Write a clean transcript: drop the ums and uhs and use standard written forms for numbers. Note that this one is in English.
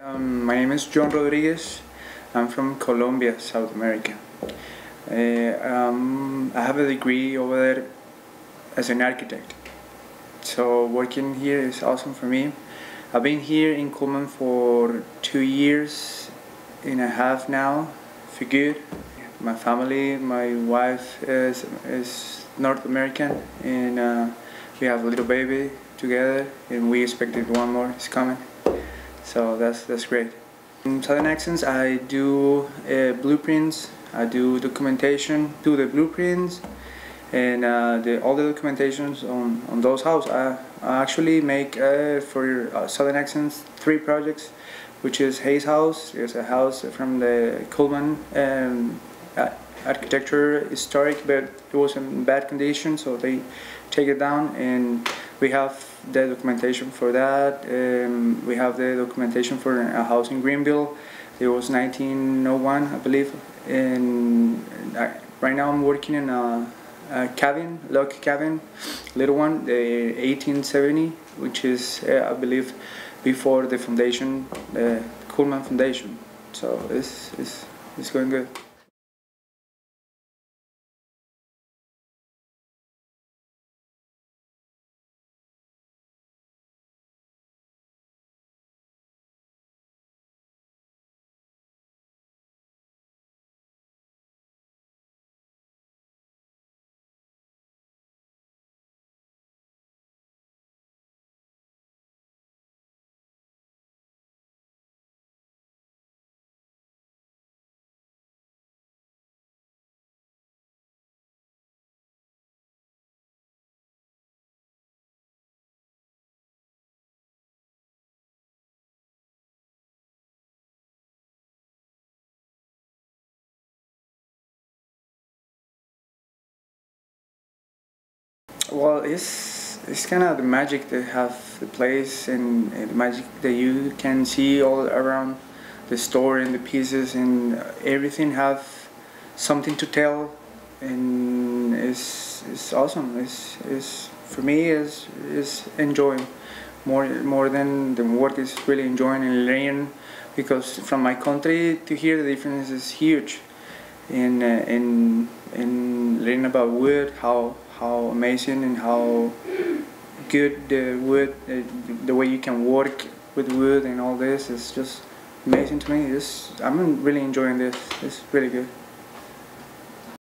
My name is John Rodriguez. I'm from Colombia, South America. I have a degree over there as an architect. So working here is awesome for me. I've been here in Cullman for 2.5 years now, for good. My family, my wife is North American, and we have a little baby together, and we expected one more is coming. So that's great. In Southern Accents, I do blueprints. I do documentation, do the blueprints, and all the documentations on those houses. I actually make for Southern Accents 3 projects, which is Hayes House. It's a house from the Cullman architecture, historic, but it was in bad condition, so they take it down, and we have the documentation for that. We have the documentation for a house in Greenville. It was 1901, I believe, and right now I'm working in a cabin, log cabin, little one, the 1870, which is, I believe, before the foundation, the Cullman Foundation. So it's going good. Well, it's kind of the magic they have, the place, and the magic that you can see all around the store and the pieces, and everything have something to tell, and it's awesome. It's for me is enjoying more than work. Is really enjoying and learning, because from my country to here the difference is huge, and learning about wood, how amazing and how good the wood, the way you can work with wood and all this, is just amazing to me. I'm really enjoying this. It's really good.